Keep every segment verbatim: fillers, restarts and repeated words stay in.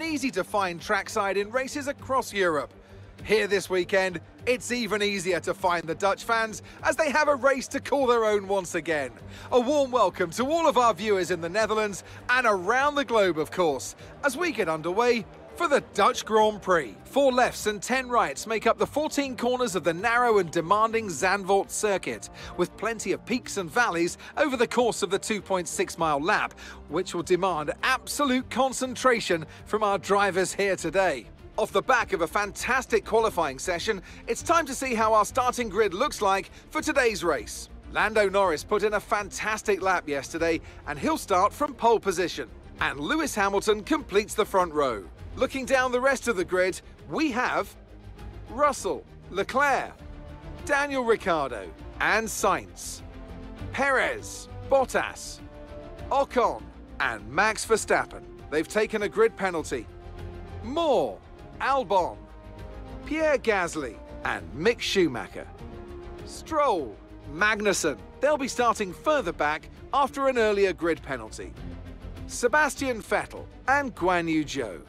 an easy to find trackside in races across Europe. Here this weekend, it's even easier to find the Dutch fans as they have a race to call their own once again. A warm welcome to all of our viewers in the Netherlands and around the globe, of course, as we get underway for the Dutch Grand Prix. Four lefts and ten rights make up the fourteen corners of the narrow and demanding Zandvoort circuit, with plenty of peaks and valleys over the course of the two point six mile lap, which will demand absolute concentration from our drivers here today. Off the back of a fantastic qualifying session, it's time to see how our starting grid looks like for today's race. Lando Norris put in a fantastic lap yesterday, and he'll start from pole position. And Lewis Hamilton completes the front row. Looking down the rest of the grid, we have Russell, Leclerc, Daniel Ricciardo, and Sainz, Perez, Bottas, Ocon, and Max Verstappen. They've taken a grid penalty. More. Albon, Pierre Gasly, and Mick Schumacher. Stroll, Magnussen, they'll be starting further back after an earlier grid penalty. Sebastian Vettel and Guanyu Zhou.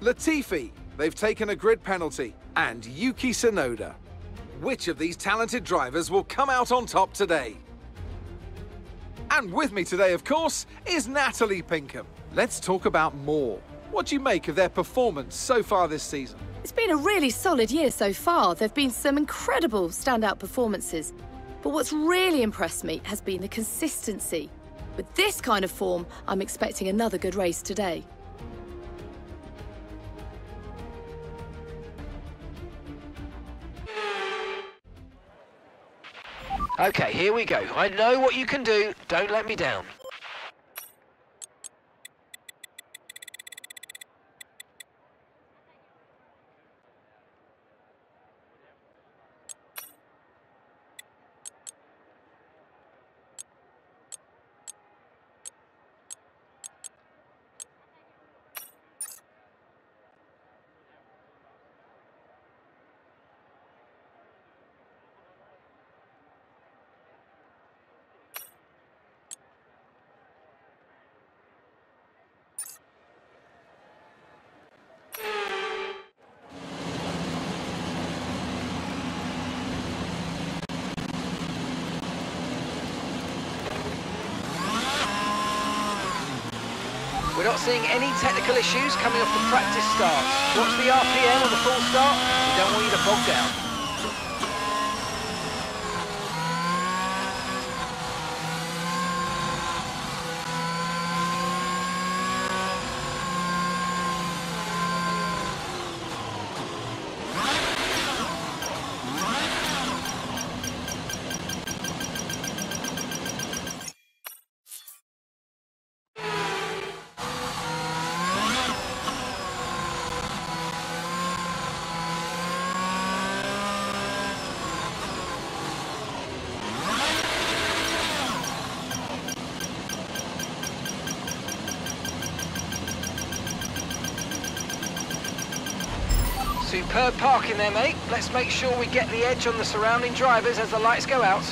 Latifi, they've taken a grid penalty, and Yuki Tsunoda. Which of these talented drivers will come out on top today? And with me today, of course, is Natalie Pinkham. Let's talk about more. What do you make of their performance so far this season? It's been a really solid year so far. There have been some incredible standout performances. But what's really impressed me has been the consistency. With this kind of form, I'm expecting another good race today. OK, here we go. I know what you can do. Don't let me down. We're not seeing any technical issues coming off the practice start. Watch the R P M on the full start. We don't want you to bog down. Superb parking there, mate. Let's make sure we get the edge on the surrounding drivers as the lights go out.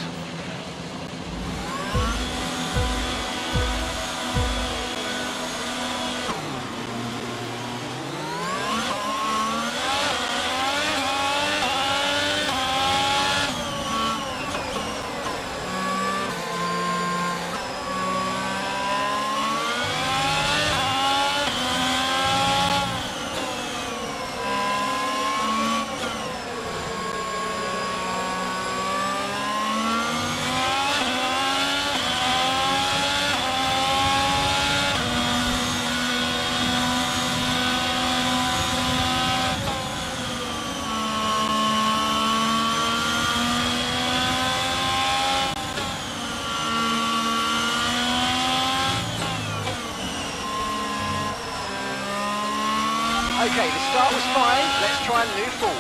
OK, the start was fine, let's try and move forward.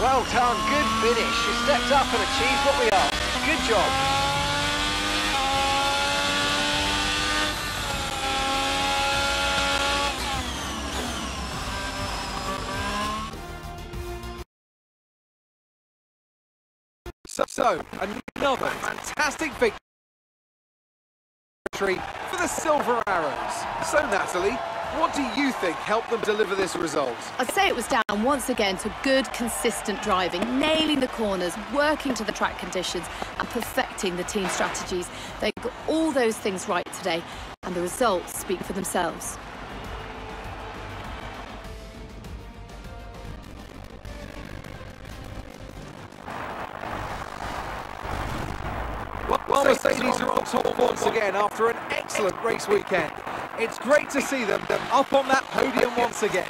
Well done, good finish. You stepped up and achieved what we asked. Good job. So, so another fantastic victory for the Silver Arrows. So, Natalie, what do you think helped them deliver this result? I'd say it was down once again to good, consistent driving, nailing the corners, working to the track conditions and perfecting the team strategies. They got all those things right today and the results speak for themselves. Well, Mercedes are on top once again after an excellent race weekend. It's great to see them up on that podium once again.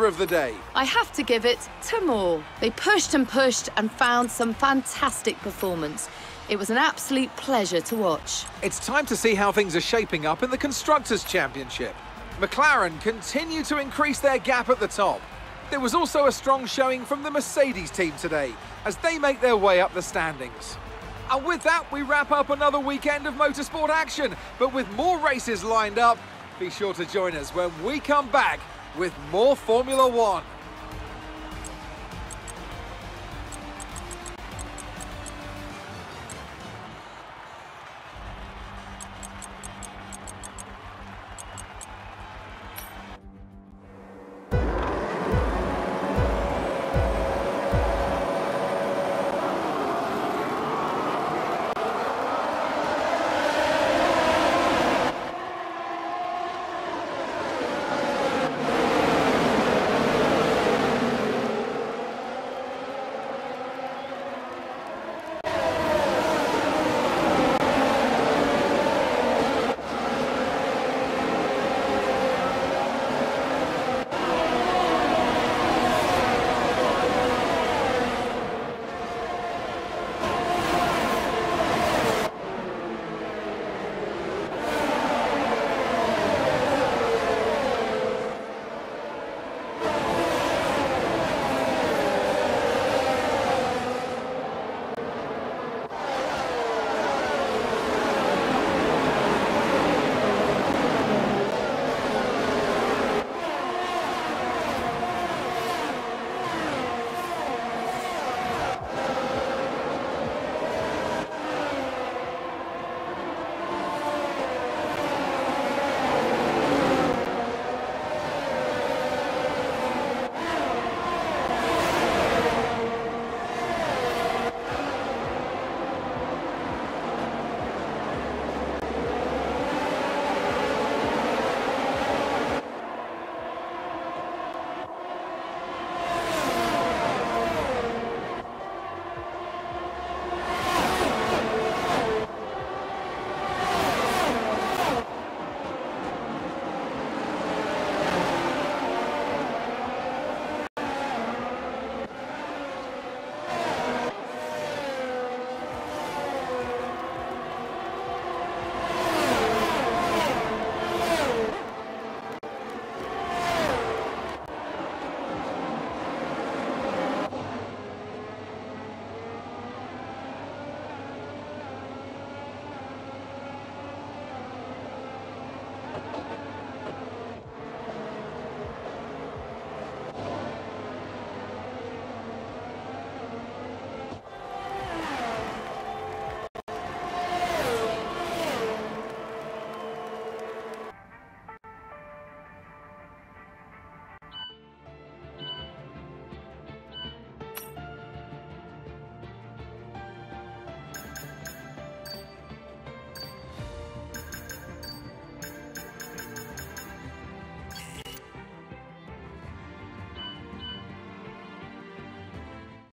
Of the day. I have to give it to Moore. They pushed and pushed and found some fantastic performance. It was an absolute pleasure to watch. It's time to see how things are shaping up in the Constructors' Championship. McLaren continue to increase their gap at the top. There was also a strong showing from the Mercedes team today as they make their way up the standings. And with that, we wrap up another weekend of motorsport action. But with more races lined up, be sure to join us when we come back with more Formula One.